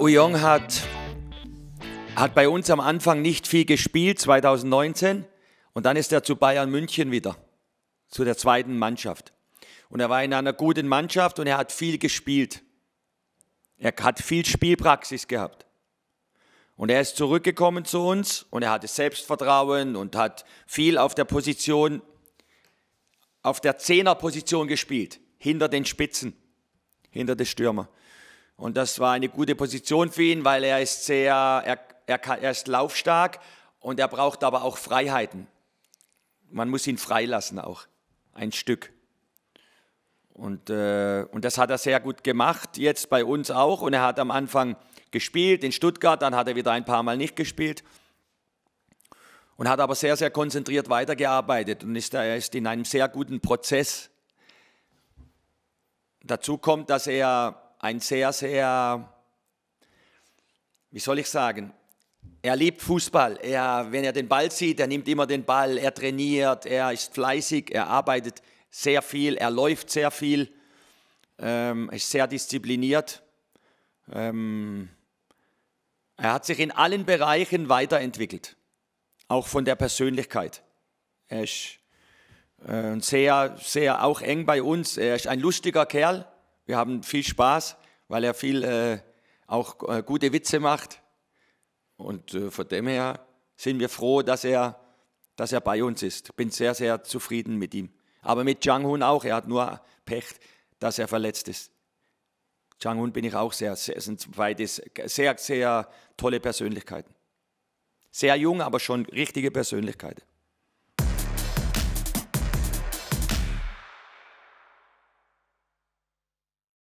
Uyong hat bei uns am Anfang nicht viel gespielt, 2019. Und dann ist er zu Bayern München wieder, zu der zweiten Mannschaft. Und er war in einer guten Mannschaft und er hat viel gespielt. Er hat viel Spielpraxis gehabt. Und er ist zurückgekommen zu uns und er hatte Selbstvertrauen und hat viel auf der Position, auf der Zehnerposition gespielt, hinter den Spitzen, hinter den Stürmer. Und das war eine gute Position für ihn, weil er ist er ist laufstark und er braucht aber auch Freiheiten. Man muss ihn freilassen auch, ein Stück. Und das hat er sehr gut gemacht, jetzt bei uns auch. Und er hat am Anfang gespielt in Stuttgart, dann hat er wieder ein paar Mal nicht gespielt. Und hat aber sehr, sehr konzentriert weitergearbeitet und er ist in einem sehr guten Prozess. Dazu kommt, dass er ein sehr, sehr, wie soll ich sagen, er liebt Fußball. Wenn er den Ball sieht, er nimmt immer den Ball, er trainiert, er ist fleißig, er arbeitet sehr viel, er läuft sehr viel, ist sehr diszipliniert. Er hat sich in allen Bereichen weiterentwickelt, auch von der Persönlichkeit. Er ist sehr, sehr auch eng bei uns, er ist ein lustiger Kerl, wir haben viel Spaß, weil er viel auch gute Witze macht und von dem her sind wir froh, dass er bei uns ist. Ich bin sehr, sehr zufrieden mit ihm. Aber mit Janghun auch. Er hat nur Pech, dass er verletzt ist. Janghun bin ich auch sehr sind beides sehr, sehr tolle Persönlichkeiten. Sehr jung, aber schon richtige Persönlichkeiten.